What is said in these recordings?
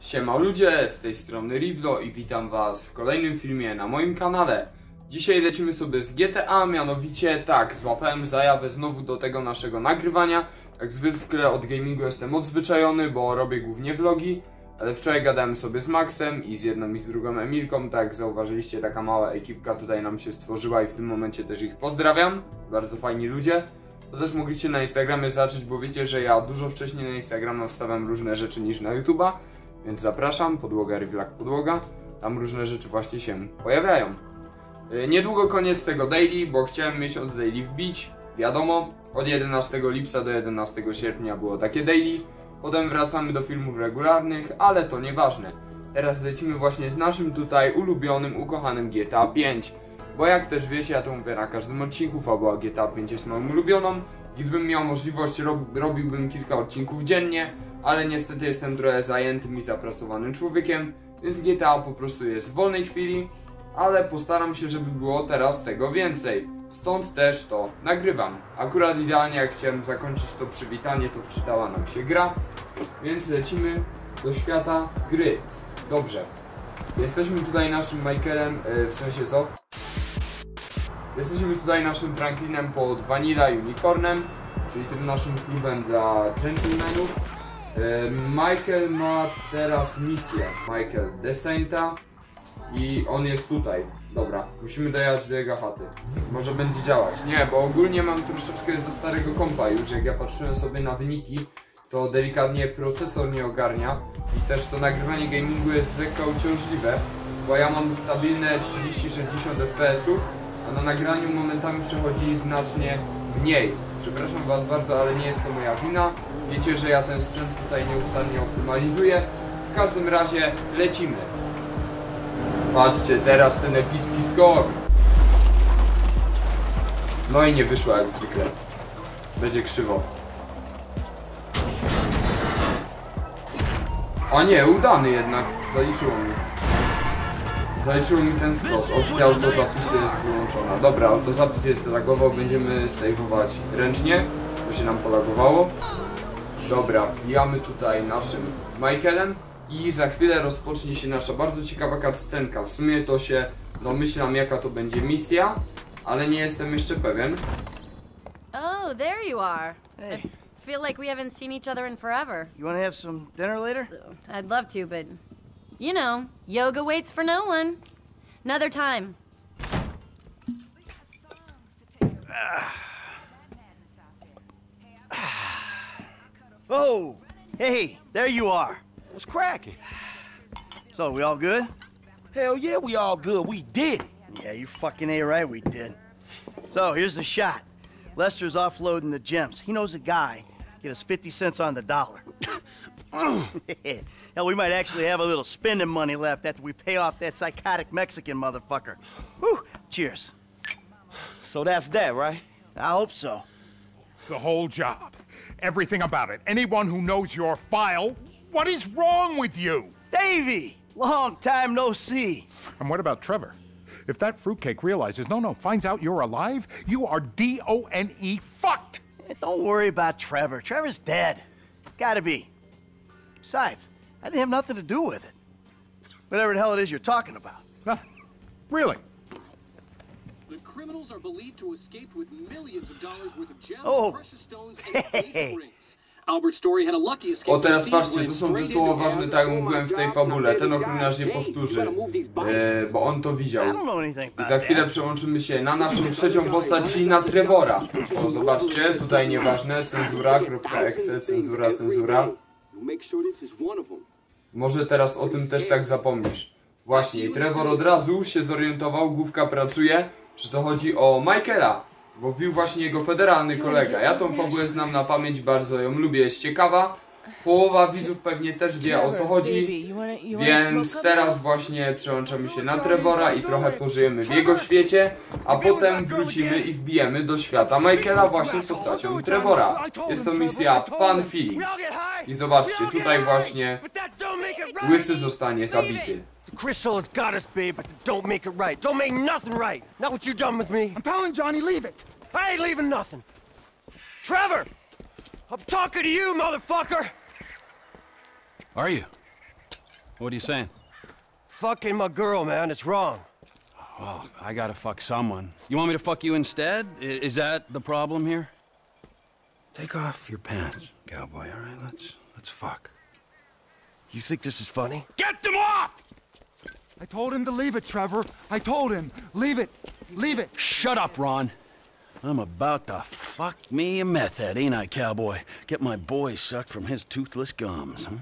Siema ludzie, z tej strony Rivlo i witam was w kolejnym filmie na moim kanale. Dzisiaj lecimy sobie z GTA, mianowicie tak, złapałem zajawę znowu do tego naszego nagrywania. Jak zwykle od gamingu jestem odzwyczajony, bo robię głównie vlogi. Ale wczoraj gadałem sobie z Maxem i z jedną i z drugą Emilką, tak jak zauważyliście, taka mała ekipka tutaj nam się stworzyła i w tym momencie też ich pozdrawiam. Bardzo fajni ludzie. To też mogliście na Instagramie zacząć, bo wiecie, że ja dużo wcześniej na Instagrama wstawiam różne rzeczy niż na YouTube'a. Więc zapraszam, podłoga, Rivlak, podłoga. Tam różne rzeczy właśnie się pojawiają. Niedługo koniec tego daily, bo chciałem miesiąc daily wbić. Wiadomo, od 11 lipca do 11 sierpnia było takie daily. Potem wracamy do filmów regularnych, ale to nieważne. Teraz lecimy właśnie z naszym tutaj ulubionym, ukochanym GTA 5. Bo jak też wiecie, ja to mówię na każdym odcinku, fabuła GTA 5 jest moją ulubioną. Gdybym miał możliwość, robiłbym kilka odcinków dziennie, ale niestety jestem trochę zajętym i zapracowanym człowiekiem, więc GTA po prostu jest w wolnej chwili, ale postaram się, żeby było teraz tego więcej. Stąd też to nagrywam. Akurat idealnie jak chciałem zakończyć to przywitanie, to wczytała nam się gra, więc lecimy do świata gry. Dobrze. Jesteśmy tutaj naszym Michaelem, w sensie zo. Jesteśmy tutaj naszym Franklinem pod Vanilla Unicornem, czyli tym naszym klubem dla gentlemanów. Michael ma teraz misję, Michael DeSanta, i on jest tutaj. Dobra, musimy dojechać do jego chaty. Może będzie działać. Nie, bo ogólnie mam troszeczkę do starego kompa już, jak ja patrzyłem sobie na wyniki, to delikatnie procesor nie ogarnia i też to nagrywanie gamingu jest lekko uciążliwe, bo ja mam stabilne 30-60 fps-ów, a na nagraniu momentami przechodzi znacznie mniej. Przepraszam was bardzo, ale nie jest to moja wina. Wiecie, że ja ten sprzęt tutaj nieustannie optymalizuję. W każdym razie lecimy. Patrzcie, teraz ten epicki skok. No i nie wyszło jak zwykle. Będzie krzywo. A nie, udany jednak. Zaliczyło mi. Zaliczyło mi ten skok, opcja autozapisu jest wyłączona. Dobra, autozapis jest lagował, będziemy save'ować ręcznie, bo się nam polagowało. Dobra, wbijamy tutaj naszym Michaelem i za chwilę rozpocznie się nasza bardzo ciekawa cutscenka. W sumie to się domyślam, jaka to będzie misja, ale nie jestem jeszcze pewien. Oh, there you are. Hey. I feel like we haven't seen each other in forever. You want to have some dinner later? I'd love to, but... You know, yoga waits for no one. Another time. Oh, hey, there you are. What's cracking? So, we all good? Hell yeah, we all good. We did. Yeah, you fucking A right, we did. So, here's the shot. Lester's offloading the gems. He knows a guy. Get us 50 cents on the dollar. Hell, we might actually have a little spending money left after we pay off that psychotic Mexican motherfucker. Whew, cheers. So that's that, right? I hope so. The whole job. Everything about it. Anyone who knows your file, what is wrong with you? Davey, long time no see. And what about Trevor? If that fruitcake realizes, no, finds out you're alive, you are D-O-N-E fucked. Hey, don't worry about Trevor. Trevor's dead. It's gotta be. Besides, I didn't have nothing to do with it. Whatever the hell it is you're talking about. Really? The criminals are believed to have escaped with millions of dollars worth of gems, precious stones, and engagement rings. Albert's story had a lucky escape. O, teraz patrzcie, to są te słowa ważne, tak jak mówiłem w tej fabule. Ten ochroniarz je powtórzy, bo on to widział. I za chwilę przełączymy się na naszą trzecią postać, czyli na Trevora. O, zobaczcie, tutaj nieważne, cenzura.exe, cenzura. Może teraz o tym też tak zapomnisz. Właśnie, i Trevor od razu się zorientował, główka pracuje, że to chodzi o Michaela, bo wbił właśnie jego federalny kolega. Ja tą fabułę znam na pamięć, bardzo ją lubię, jest ciekawa. Połowa widzów pewnie też wie, o co chodzi, więc teraz właśnie przełączamy się na Trevora i trochę pożyjemy w jego świecie, a potem wrócimy i wbijemy do świata Michaela właśnie postacią Trevora. Jest to misja Pan Philips. I zobaczcie, tutaj właśnie Łysy zostanie zabity. Crystal has got us, babe, but don't make it right. Don't make nothing right. Not what you done with me. I'm telling Johnny, leave it. I ain't leaving nothing. Trevor! I'm talking to you, motherfucker! Are you? What are you saying? Fucking my girl, man. It's wrong. Well, I gotta fuck someone. You want me to fuck you instead? Is that the problem here? Take off your pants, cowboy, all right? Let's fuck. You think this is funny? Get them off! I told him to leave it, Trevor. I told him. Leave it. Leave it. Shut up, Ron. I'm about to fuck me a meth head, ain't I, cowboy? Get my boy sucked from his toothless gums, huh?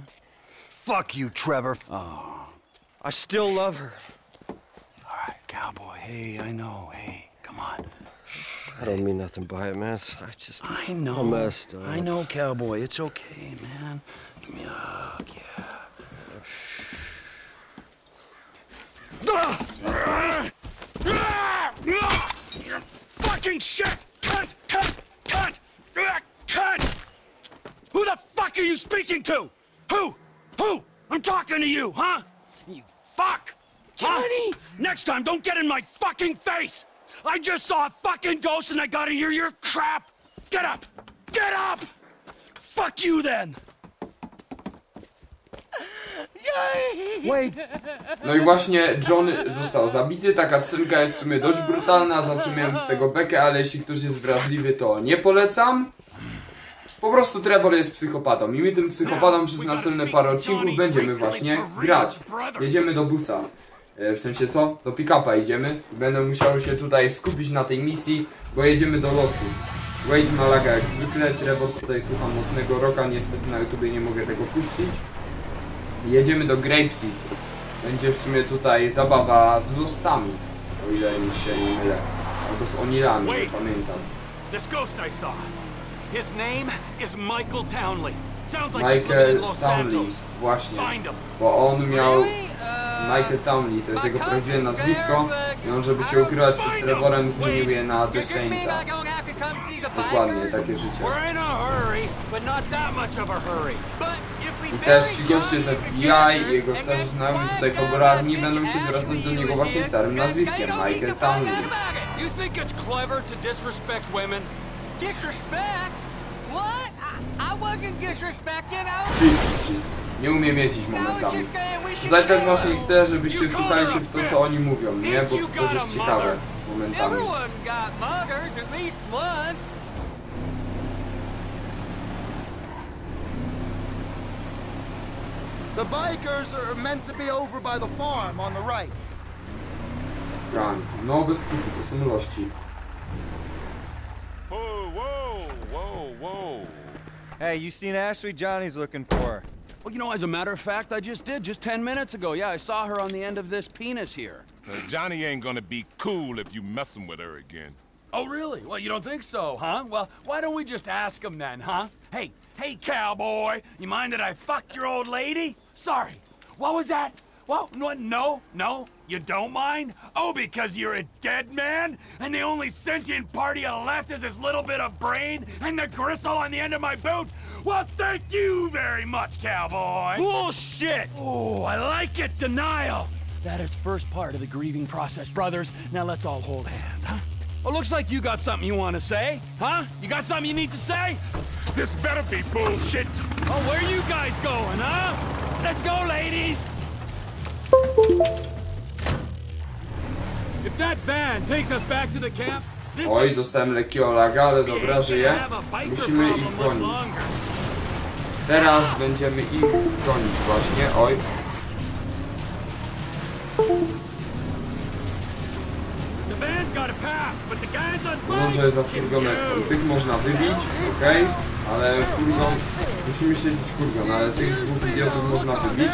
Fuck you, Trevor. Oh. I still love her. All right, cowboy. Hey, I know. Hey, come on. Shh. I don't mean nothing by it, man. I know. I'm messed up. I know, cowboy. It's okay, man. Give me a hug, yeah. Fucking shit! Cunt! Cunt! Cunt! Cunt! Who the fuck are you speaking to? Who? Who? I'm talking to you, huh? You fuck! Johnny! Huh? Next time, don't get in my fucking face! I just saw a fucking ghost and I gotta hear your crap! Get up! Get up! Fuck you then! Wait. No i właśnie Johnny został zabity. Taka scenka jest w sumie dość brutalna. Zawsze miałem z tego bekę, ale jeśli ktoś jest wrażliwy, to nie polecam. Po prostu Trevor jest psychopatą i my tym psychopatą przez następne parę odcinków będziemy właśnie grać. Jedziemy do busa. W sensie co? Do pick-upa idziemy. Będę musiał się tutaj skupić na tej misji, bo jedziemy do losu. Wade Malaga jak zwykle. Trevor tutaj słucha mocnego rocka. Niestety na YouTubie nie mogę tego puścić. Jedziemy do Grapeseed. Będzie w sumie tutaj zabawa z lustami, o ile mi się nie mylę. Albo z onilami, nie pamiętam. Michael Townley. Właśnie. Bo on miał... Michael Townley, to jest jego prawdziwe nazwisko. I on, żeby się ukrywać przed Trevorem, zmienił je na DeSanta. Dokładnie, takie życie. I też ci goście z FBI i jego starzy znajomi tutaj fabularni będą się zwracać do niego właśnie starym nazwiskiem, Michael Townley. Nie umiem jeździć momentami. Zaś też właśnie chcę, żebyście wsłuchali się w to, co oni mówią, nie? Bo to jest ciekawe momentami. The bikers are meant to be over by the farm on the right. Ron, no bez skupu, to są miłości. Whoa, whoa, whoa, whoa. Hey, you seen Ashley? Johnny's looking for her. Well, you know, as a matter of fact, I just did, just 10 minutes ago. Yeah, I saw her on the end of this penis here. Johnny ain't gonna be cool if you messin' with her again. Oh, really? Well, you don't think so, huh? Well, why don't we just ask him then, huh? Hey, hey, cowboy, you mind that I fucked your old lady? Sorry. What was that? Well, no, you don't mind? Oh, because you're a dead man? And the only sentient part you left is this little bit of brain and the gristle on the end of my boot? Well, thank you very much, cowboy. Bullshit! Oh, I like it, denial. That is first part of the grieving process, brothers. Now let's all hold hands, huh? Well, looks like you got something you want to say, huh? You got something you need to say? This better be bullshit. Oh, where are you guys going, huh? Let's go, ladies. If that van takes us back to the camp, this. Oj, dostałem lekkiego laga, ale dobra, żyje. Musimy ich gonić. Teraz będziemy ich gonić właśnie. Oj. Może jest za furgonem. Tych można wybić, okej, ale furgon... Musimy siedzieć furgon, ale tych dwóch idiotów można wybić.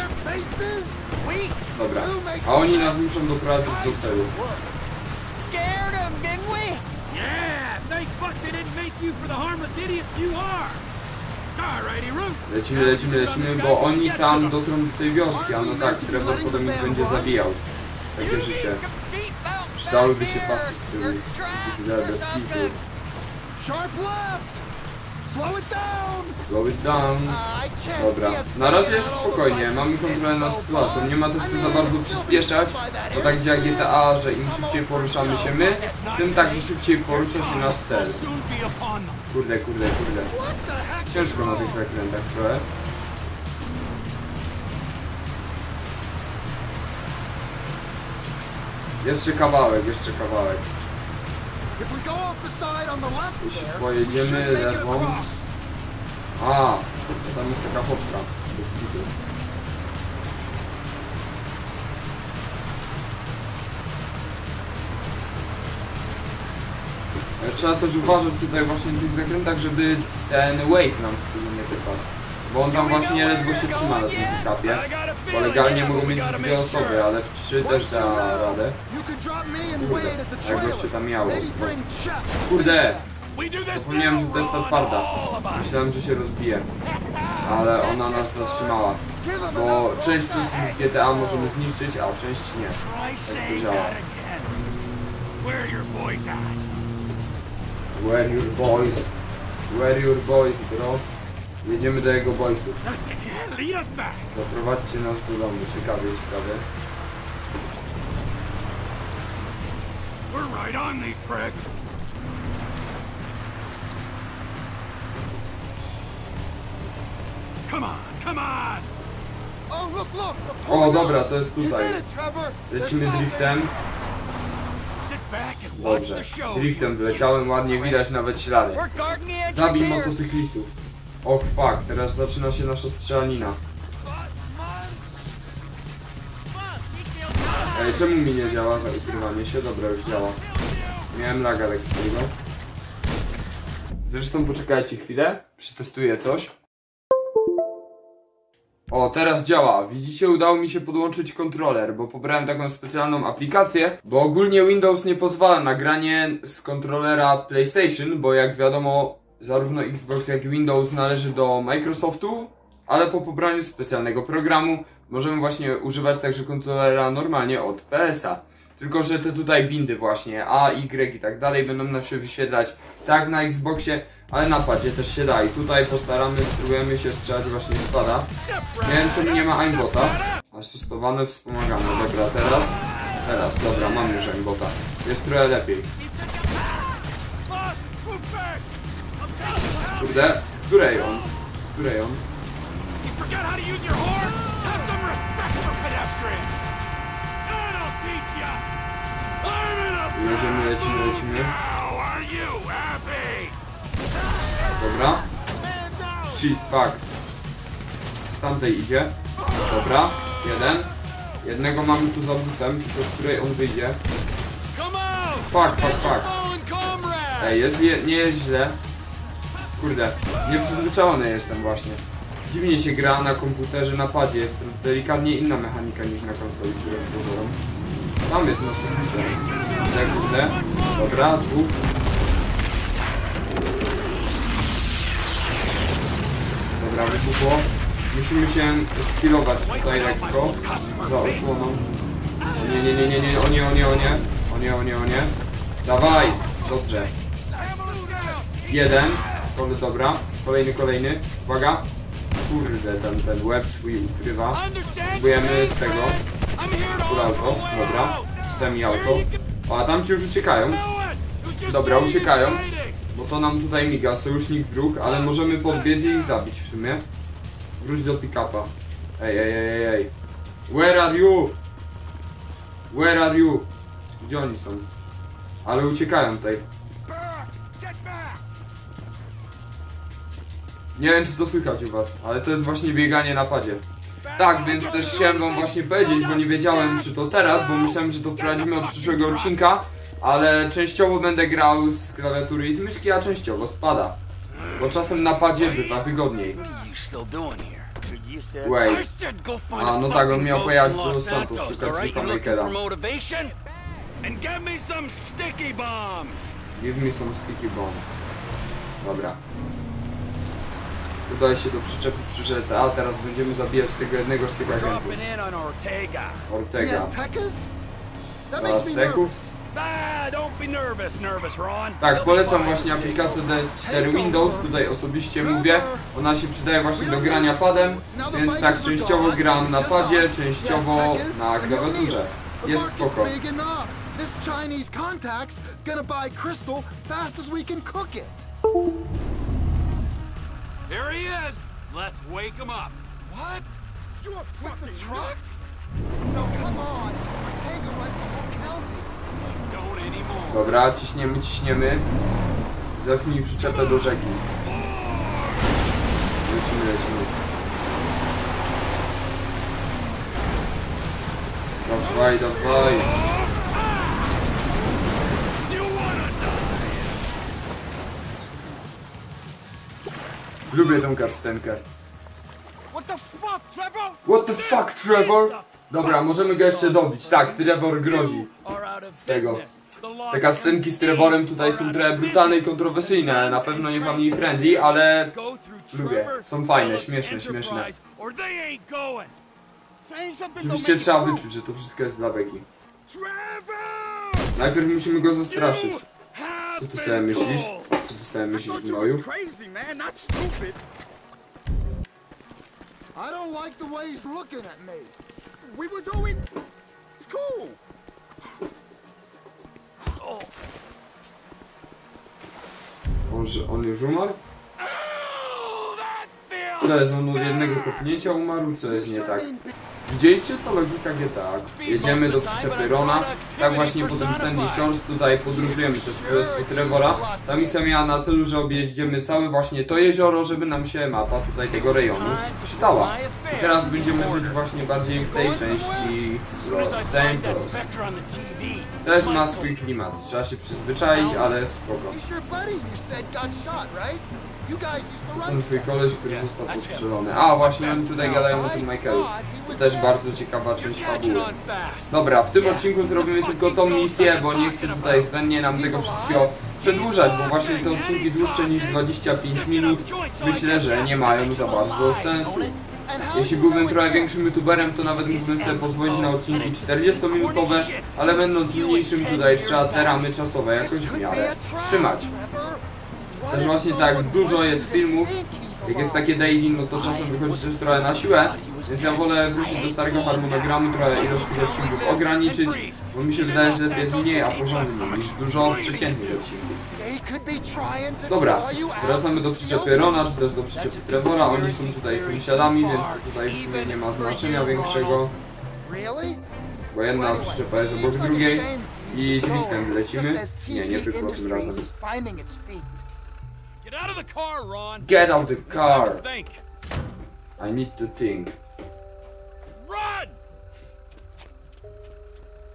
Dobra, a oni nas muszą doprowadzić do celu. Lecimy, bo oni tam dotrą do tej wioski, a no tak, prawdopodobnie będzie zabijał. Takie życie. Przydałyby się pasy z tyłu. Slow it down. Dobra. Na razie jest spokojnie. Mamy kontrolę nad sytuacją. Nie ma też tu za bardzo przyspieszać. Bo tak jak GTA, że im szybciej poruszamy się my, tym także szybciej porusza się nasz cel. Kurde. Ciężko na tych zakrętach trochę. Jeszcze kawałek, jeszcze kawałek. Jeśli pojedziemy lewą... A, tam jest taka hopka. Bez bitu. Trzeba też uważać tutaj właśnie w tych zakrętach, żeby ten weight nam z tyłu nie wypadł. Bo on tam właśnie ledwo się trzyma na tym pick-upie. Bo legalnie mogą mieć dwie osoby, ale w trzy też da radę. Kurde, jak jeszcze tam miało. Kurde! Zapomniałem, że to jest ta twarda. Myślałem, że się rozbije. Ale ona nas zatrzymała. Bo część z GTA możemy zniszczyć, a część nie. Tak to działa. Where your boys? Where your boys, bro? Jedziemy do jego boysów. Zaprowadźcie nas do domu, ciekawie, ciekawie. O, dobra, to jest tutaj. Lecimy driftem. Dobrze, driftem wyleciałem, ładnie widać nawet ślady. Zabij motocyklistów. Och, fuck, teraz zaczyna się nasza strzelanina. Ej, czemu mi nie działa za ukrywanie się? Dobra, już działa. Miałem laga lekkiego. Zresztą poczekajcie chwilę, przetestuję coś. O, teraz działa. Widzicie, udało mi się podłączyć kontroler, bo pobrałem taką specjalną aplikację, bo ogólnie Windows nie pozwala na granie z kontrolera PlayStation, bo jak wiadomo, zarówno Xbox jak i Windows należy do Microsoftu, ale po pobraniu specjalnego programu możemy właśnie używać także kontrolera normalnie od PS-a. Tylko że te tutaj bindy właśnie, A, Y i tak dalej będą nam się wyświetlać tak na Xboxie, ale na padzie też się da i tutaj spróbujemy się strzelać właśnie z pada. Nie wiem czemu nie ma aimbota. Asystowane, wspomagane, dobra, teraz, dobra, mam już aimbota. Jest trochę lepiej. Kurde, z której on? Lecimy. Dobra. Shit, fuck. Z tamtej idzie. Dobra, jeden. Jednego mamy tu za busem, tylko z której on wyjdzie. Fuck. Ej, nie jest źle. Kurde, nieprzyzwyczajony jestem właśnie. Dziwnie się gra na komputerze, na padzie. Jest delikatnie inna mechanika niż na konsoli, która jest pozorom. Tam jest następny. Kurde. Dobra, dwóch. Dobra, wybuchło. Musimy się skillować tutaj lekko. Za osłoną. O nie. Dawaj! Dobrze. Jeden. Dobra. Kolejny. Uwaga. Kurde, ten łeb swój ukrywa. Próbujemy z tego. Kula auto. Dobra. Semi-auto. A tam ci już uciekają. Dobra, uciekają. Bo to nam tutaj miga, sojusznik wróg, ale możemy podbiec i ich zabić w sumie. Wróć do pick-upa. Ej. Where are you? Gdzie oni są? Ale uciekają tutaj. Nie wiem, czy to słychać u was, ale to jest właśnie bieganie na padzie. Tak, więc też chciałem wam właśnie powiedzieć, bo nie wiedziałem, czy to teraz, bo myślałem, że to wprowadzimy od przyszłego odcinka, ale częściowo będę grał z klawiatury i z myszki, a częściowo spada. Bo czasem na padzie bywa wygodniej. Wait. A, no tak, on miał pojechać do Los Santos, szukać tylko Makera. Give me some sticky bombs. Dobra. Tutaj się do przyczepu przyrzecę, a teraz będziemy zabijać tego jednego z tych agentów. Ortega. Azteków? Tak, polecam właśnie aplikację DS4 Windows, tutaj osobiście mówię. Ona się przydaje właśnie do grania padem, więc tak częściowo gram na padzie, częściowo na klawiaturze. Jest spoko. There he is. Let's wake him up. What? You're with the trucks? No, come on. Ortega runs the whole county. Dobra, ciśniemy, ciśniemy. Zapnij przyczepę do rzeki. Lecimy, lecimy. Dawaj, dawaj. Lubię tą karstcenkę. What the fuck, Trevor? Dobra, możemy go jeszcze dobić. Tak, Trevor grozi. Z tego. Te kascenki z Trevorem tutaj są trochę brutalne i kontrowersyjne. Na pewno nie wam nie friendly, ale lubię. Są fajne, śmieszne, śmieszne. Oczywiście trzeba wyczuć, że to wszystko jest dla beki. Najpierw musimy go zastraszyć. Co ty sobie myślisz? Co ty sobie myślisz, gnoju? I don't like the way he's looking at me. We was always cool. Oh. On już umarł? Co jest, on od jednego kopnięcia umarł? Co jest nie tak? Widzieliście to logika GTA? Jedziemy do przyczepy Rona. Tak właśnie potem Sandy Shores tutaj podróżujemy też po prostu Trevora. Ta misja miała na celu, że objeździemy całe właśnie to jezioro, żeby nam się mapa tutaj tego rejonu czytała. I teraz będziemy żyć właśnie bardziej w tej części Los Santos. Też ma swój klimat, trzeba się przyzwyczaić, ale spoko. Ten twój koleś, który został postrzelony. A właśnie, oni tutaj gadają o tym Michaelu. To też bardzo ciekawa część fabuły. Dobra, w tym odcinku zrobimy tylko tą misję, bo nie chcę tutaj zbędnie nam tego wszystkiego przedłużać, bo właśnie te odcinki dłuższe niż 25 minut myślę, że nie mają za bardzo sensu. Jeśli byłbym trochę większym youtuberem, to nawet mógłbym sobie pozwolić na odcinki 40-minutowe, ale będąc mniejszym tutaj trzeba te ramy czasowe jakoś w miarę trzymać. Też właśnie tak dużo jest filmów, jak jest takie daily, no to czasem wychodzi coś trochę na siłę, więc ja wolę wrócić do starego harmonogramu, trochę ilość tych odcinków ograniczyć, bo mi się wydaje, że lepiej jest mniej, a porządniej niż dużo przeciętnych odcinków. Dobra, wracamy do przyczepy Rona, czy też do przyczepy Trevora, oni są tutaj sąsiadami, więc tutaj w sumie nie ma znaczenia większego, bo jedna przyczepa jest obok drugiej i driftem lecimy. Nie, nie tylko tym razem. Get out of the car, Ron. Get out of the car. I need to think. Run!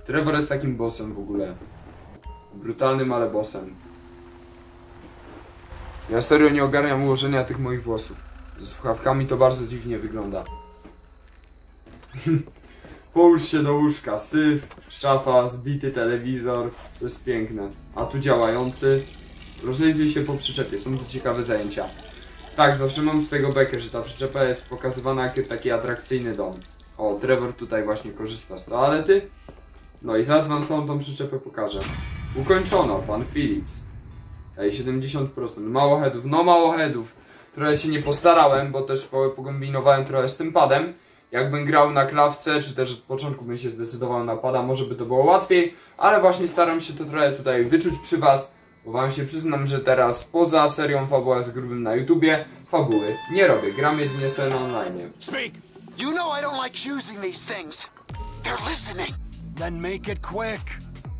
Trevor jest takim bossem w ogóle. Brutalnym, ale bossem. Ja serio nie ogarniam ułożenia tych moich włosów. Ze słuchawkami to bardzo dziwnie wygląda. Połóż się do łóżka. Syf, szafa, zbity telewizor. To jest piękne. A tu działający. Rozejrzyj się po przyczepie, są to ciekawe zajęcia. Tak, zawsze mam z tego bekę, że ta przyczepa jest pokazywana jako taki atrakcyjny dom. O, Trevor tutaj właśnie korzysta z toalety. No i zaraz wam całą tą przyczepę pokażę. Ukończono, Pan Philips. Ej, 70%. Mało headów, no mało headów. Trochę się nie postarałem, bo też pokombinowałem trochę z tym padem. Jakbym grał na klawce, czy też od początku bym się zdecydował na pada, może by to było łatwiej. Ale właśnie staram się to trochę tutaj wyczuć przy was. Bo wam się przyznam, że teraz poza serią Fabuła z grubym na YouTubie, fabuły nie robię, gram jedynie sobie online. Speak! You know I don't like using these things. They're listening. Then make it quick.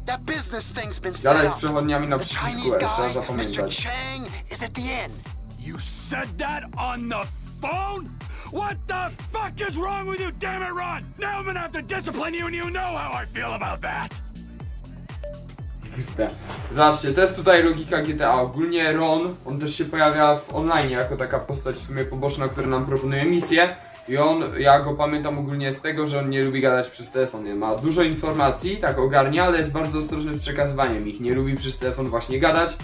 That business thing's been set up. Gadaj z przechodniami na przycisku, trzeba zapamiętać. Mr. Chang is at the end. You said that on the phone? What the fuck is wrong with you, damn it, Ron? Now I'm gonna have to discipline you and you know how I feel about that. Zobaczcie, to jest tutaj logika GTA. Ogólnie Ron, on też się pojawia w online jako taka postać w sumie poboczna, która nam proponuje misję. I on, ja go pamiętam ogólnie z tego, że on nie lubi gadać przez telefon. Nie ma dużo informacji, tak ogarnia, ale jest bardzo ostrożny w przekazywaniem ich. Nie lubi przez telefon właśnie gadać.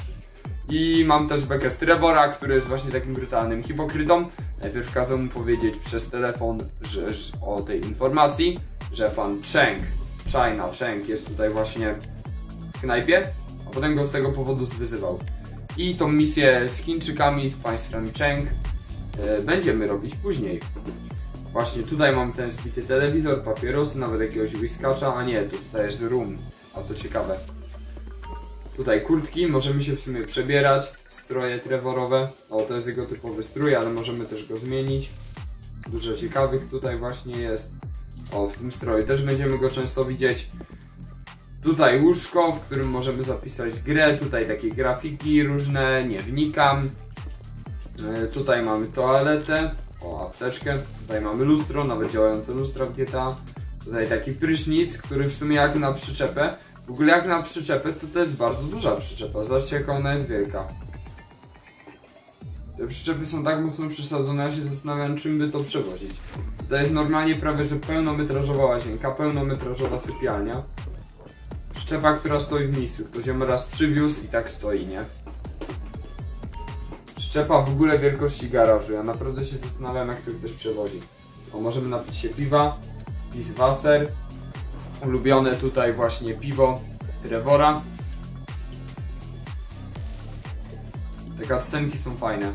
I mam też bekę z Trevora, który jest właśnie takim brutalnym hipokrytą. Najpierw kazał mu powiedzieć przez telefon że o tej informacji, że pan Chang, China Chang jest tutaj właśnie w knajpie, a potem go z tego powodu zwyzywał. I tą misję z Chińczykami, z państwem Chang będziemy robić później. Właśnie tutaj mam ten zbity telewizor, papierosy, nawet jakiegoś whiskacza, a nie, to tutaj jest room, a to ciekawe. Tutaj kurtki, możemy się w sumie przebierać, stroje Trevorowe, o to jest jego typowy strój, ale możemy też go zmienić. Dużo ciekawych tutaj właśnie jest, o w tym stroju też będziemy go często widzieć. Tutaj łóżko, w którym możemy zapisać grę, tutaj takie grafiki różne, nie wnikam. Tutaj mamy toaletę, o, apteczkę, tutaj mamy lustro, nawet działające lustra w GTA. Tutaj taki prysznic, który w sumie jak na przyczepę, w ogóle jak na przyczepę, to jest bardzo duża przyczepa, zobaczcie jaka ona jest wielka. Te przyczepy są tak mocno przesadzone, ja się zastanawiam czym by to przewozić. To jest normalnie prawie że pełnometrażowa łazienka, pełnometrażowa sypialnia. Przyczepa, która stoi w miejscu, ktoś ją raz przywiózł i tak stoi, nie? Przyczepa w ogóle wielkości garażu, ja naprawdę się zastanawiam jak to ktoś przewozi. O, możemy napić się piwa, Eiswasser. Ulubione tutaj właśnie piwo Trevora. Takie scenki są fajne.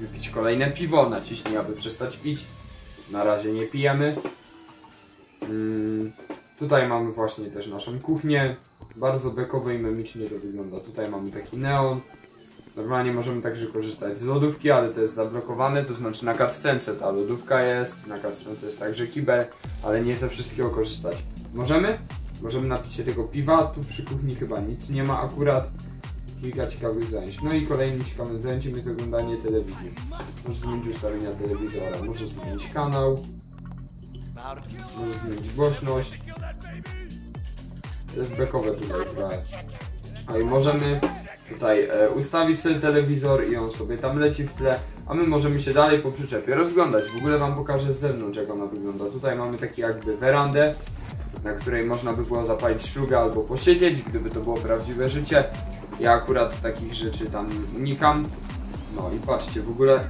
Wypić kolejne piwo, naciśnij aby przestać pić. Na razie nie pijemy. Tutaj mamy właśnie też naszą kuchnię. Bardzo bekowo i memicznie to wygląda. Tutaj mamy taki neon. Normalnie możemy także korzystać z lodówki, ale to jest zablokowane, to znaczy na cutscence ta lodówka jest, na cutscence jest także kibel, ale nie ze wszystkiego korzystać. Możemy? Możemy napić się tego piwa, tu przy kuchni chyba nic nie ma akurat. Kilka ciekawych zajęć. No i kolejnym ciekawym zajęciem jest oglądanie telewizji. Możesz zmienić ustawienia telewizora, możesz zmienić kanał, możesz zmienić głośność. To jest bekowe tutaj trochę. A i możemy tutaj ustawić sobie telewizor i on sobie tam leci w tle, a my możemy się dalej po przyczepie rozglądać. W ogóle wam pokażę z zewnątrz jak ona wygląda. Tutaj mamy taki jakby werandę, na której można by było zapalić szlugę albo posiedzieć, gdyby to było prawdziwe życie. Ja akurat takich rzeczy tam unikam. No i patrzcie, w ogóle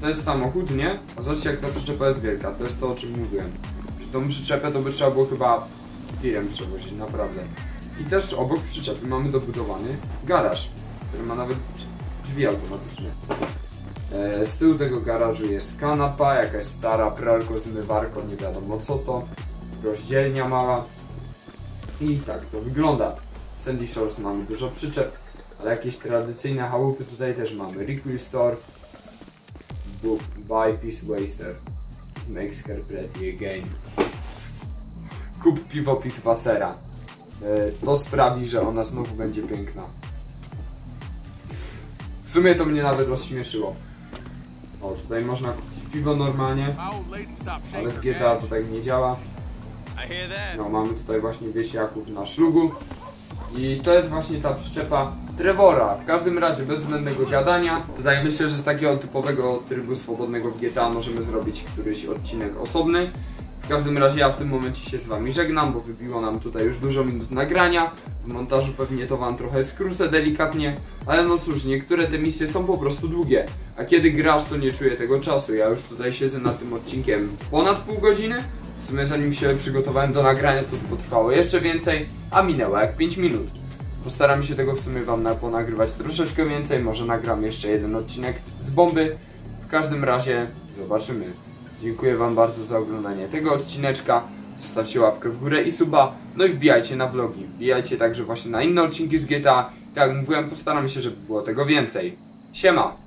to jest samochód, nie? A zobaczcie jak ta przyczepa jest wielka, to jest to o czym mówiłem. Że tą przyczepę to by trzeba było chyba tirem przewozić, naprawdę. I też obok przyczepy mamy dobudowany garaż, który ma nawet drzwi automatyczne. Z tyłu tego garażu jest kanapa, jakaś stara pralko, zmywarko, nie wiadomo co to. Rozdzielnia mała. I tak to wygląda. W Sandy Shores mamy dużo przyczep, ale jakieś tradycyjne chałupy tutaj też mamy. Require Store, Buy Piece Waster, Makes Her Pretty Again. Kup piwo Eiswassera. To sprawi, że ona znowu będzie piękna. W sumie to mnie nawet rozśmieszyło. O, tutaj można kupić piwo normalnie, ale w GTA to tak nie działa. No, mamy tutaj właśnie wiesiaków na szlugu. I to jest właśnie ta przyczepa Trevora. W każdym razie bez zbędnego gadania. Tutaj myślę, że z takiego typowego trybu swobodnego w GTA możemy zrobić któryś odcinek osobny. W każdym razie ja w tym momencie się z wami żegnam, bo wybiło nam tutaj już dużo minut nagrania. W montażu pewnie to wam trochę skrócę delikatnie, ale no cóż, niektóre te misje są po prostu długie. A kiedy grasz to nie czuję tego czasu. Ja już tutaj siedzę nad tym odcinkiem ponad pół godziny. W sumie zanim się przygotowałem do nagrania to potrwało jeszcze więcej, a minęło jak 5 minut. Postaram się tego w sumie wam ponagrywać troszeczkę więcej, może nagram jeszcze jeden odcinek z bomby. W każdym razie zobaczymy. Dziękuję wam bardzo za oglądanie tego odcineczka. Zostawcie łapkę w górę i suba. No i wbijajcie na vlogi, wbijajcie także właśnie na inne odcinki z GTA. Tak jak mówiłem, postaram się, żeby było tego więcej. Siema!